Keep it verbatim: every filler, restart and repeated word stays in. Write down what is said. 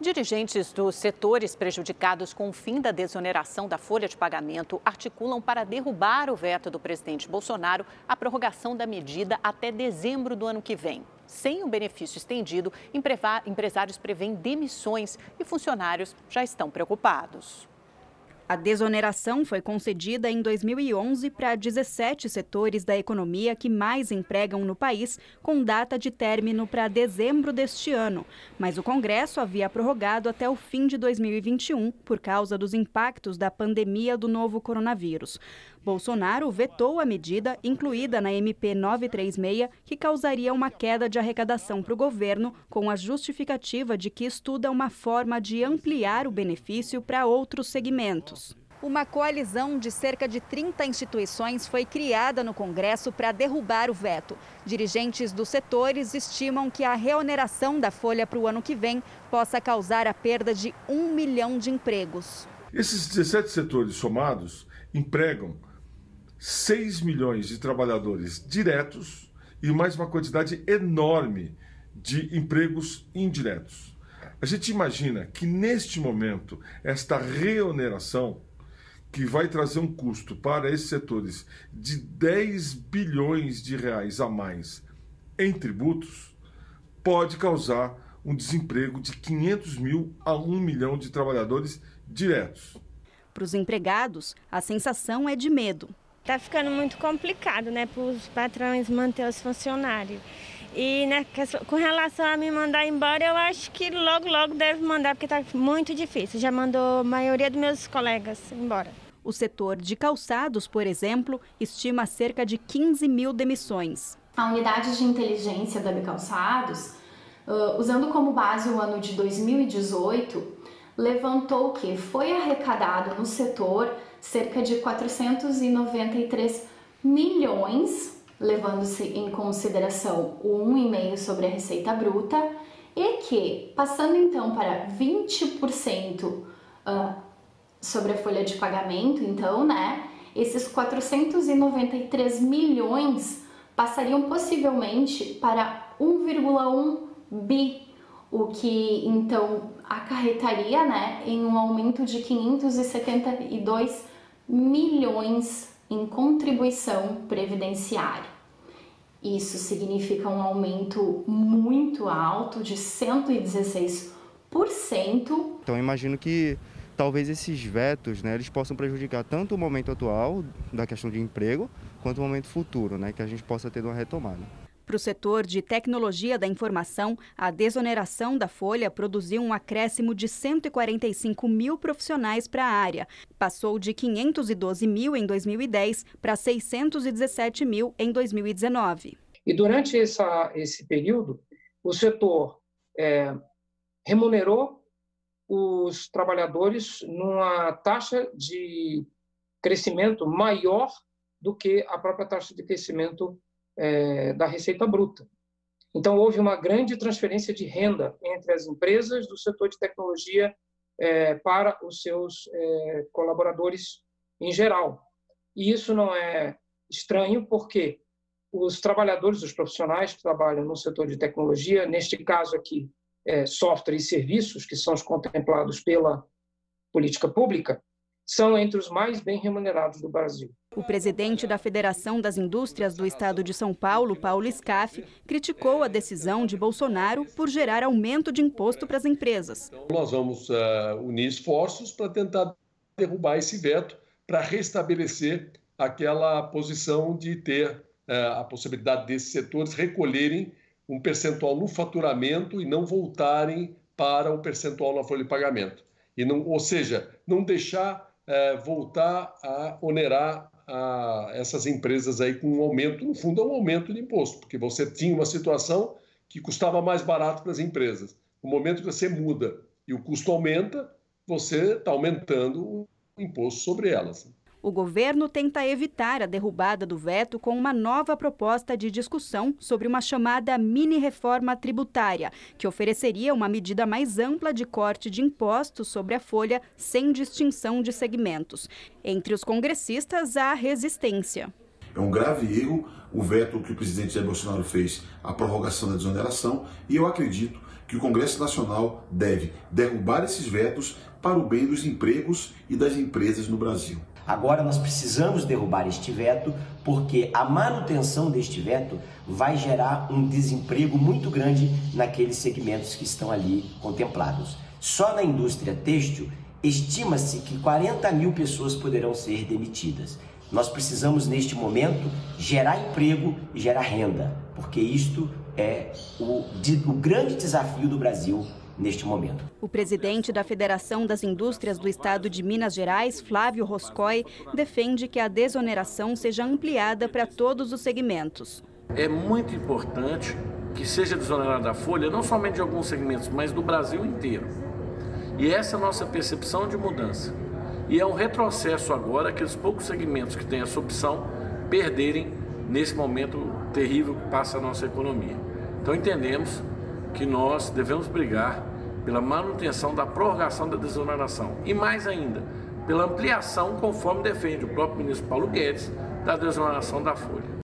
Dirigentes dos setores prejudicados com o fim da desoneração da folha de pagamento articulam para derrubar o veto do presidente Bolsonaro a prorrogação da medida até dezembro do ano que vem. Sem o benefício estendido, empresários prevêem demissões e funcionários já estão preocupados. A desoneração foi concedida em dois mil e onze para dezessete setores da economia que mais empregam no país, com data de término para dezembro deste ano. Mas o Congresso havia prorrogado até o fim de dois mil e vinte e um por causa dos impactos da pandemia do novo coronavírus. Bolsonaro vetou a medida incluída na M P nove três seis, que causaria uma queda de arrecadação para o governo, com a justificativa de que estuda uma forma de ampliar o benefício para outros segmentos. Uma coalizão de cerca de trinta instituições foi criada no Congresso para derrubar o veto. Dirigentes dos setores estimam que a reoneração da folha para o ano que vem possa causar a perda de um milhão de empregos. Esses dezessete setores somados empregam seis milhões de trabalhadores diretos e mais uma quantidade enorme de empregos indiretos. A gente imagina que, neste momento, esta reoneração, que vai trazer um custo para esses setores de dez bilhões de reais a mais em tributos, pode causar um desemprego de quinhentos mil a um milhão de trabalhadores diretos. Para os empregados, a sensação é de medo. Está ficando muito complicado, né, para os patrões manter os funcionários. E né, com relação a me mandar embora, eu acho que logo, logo deve mandar, porque está muito difícil. Já mandou a maioria dos meus colegas embora. O setor de calçados, por exemplo, estima cerca de quinze mil demissões. A unidade de inteligência da Bicalçados, uh, usando como base o ano de dois mil e dezoito, levantou que foi arrecadado no setor cerca de quatrocentos e noventa e três milhões, levando-se em consideração o um vírgula cinco por cento sobre a receita bruta, e que, passando então para vinte por cento sobre a folha de pagamento, então, né, esses quatrocentos e noventa e três milhões passariam possivelmente para um vírgula um bi, o que então acarretaria, né, em um aumento de quinhentos e setenta e dois milhões em contribuição previdenciária. Isso significa um aumento muito alto de cento e dezesseis por cento. Então, eu imagino que talvez esses vetos, né, eles possam prejudicar tanto o momento atual da questão de emprego, quanto o momento futuro, né, que a gente possa ter uma retomada. Para o setor de tecnologia da informação, a desoneração da folha produziu um acréscimo de cento e quarenta e cinco mil profissionais para a área. Passou de quinhentos e doze mil em dois mil e dez para seiscentos e dezessete mil em dois mil e dezenove. E durante essa, esse período, o setor é, remunerou os trabalhadores numa taxa de crescimento maior do que a própria taxa de crescimento É, da receita bruta. Então, houve uma grande transferência de renda entre as empresas do setor de tecnologia é, para os seus é, colaboradores em geral. E isso não é estranho, porque os trabalhadores, os profissionais que trabalham no setor de tecnologia, neste caso aqui, é, software e serviços, que são os contemplados pela política pública, são entre os mais bem remunerados do Brasil. O presidente da Federação das Indústrias do Estado de São Paulo, Paulo Skaf, criticou a decisão de Bolsonaro por gerar aumento de imposto para as empresas. Nós vamos uh, unir esforços para tentar derrubar esse veto, para restabelecer aquela posição de ter uh, a possibilidade desses setores recolherem um percentual no faturamento e não voltarem para o percentual na folha de pagamento. E não, ou seja, não deixar é, voltar a onerar a essas empresas aí com um aumento, no fundo é um aumento de imposto, porque você tinha uma situação que custava mais barato para as empresas. No momento que você muda e o custo aumenta, você está aumentando o imposto sobre elas. O governo tenta evitar a derrubada do veto com uma nova proposta de discussão sobre uma chamada mini-reforma tributária, que ofereceria uma medida mais ampla de corte de impostos sobre a folha, sem distinção de segmentos. Entre os congressistas, há resistência. É um grave erro o veto que o presidente Jair Bolsonaro fez à prorrogação da desoneração, e eu acredito que o Congresso Nacional deve derrubar esses vetos para o bem dos empregos e das empresas no Brasil. Agora nós precisamos derrubar este veto, porque a manutenção deste veto vai gerar um desemprego muito grande naqueles segmentos que estão ali contemplados. Só na indústria têxtil, estima-se que quarenta mil pessoas poderão ser demitidas. Nós precisamos, neste momento, gerar emprego e gerar renda, porque isto é o, o grande desafio do Brasil neste momento. O presidente da Federação das Indústrias do Estado de Minas Gerais, Flávio Roscoe, defende que a desoneração seja ampliada para todos os segmentos. É muito importante que seja desonerada a folha, não somente de alguns segmentos, mas do Brasil inteiro. E essa é a nossa percepção de mudança. E é um retrocesso agora aqueles poucos segmentos que têm essa opção perderem nesse momento terrível que passa a nossa economia. Então entendemos que nós devemos brigar pela manutenção da prorrogação da desoneração e, mais ainda, pela ampliação, conforme defende o próprio ministro Paulo Guedes, da desoneração da folha.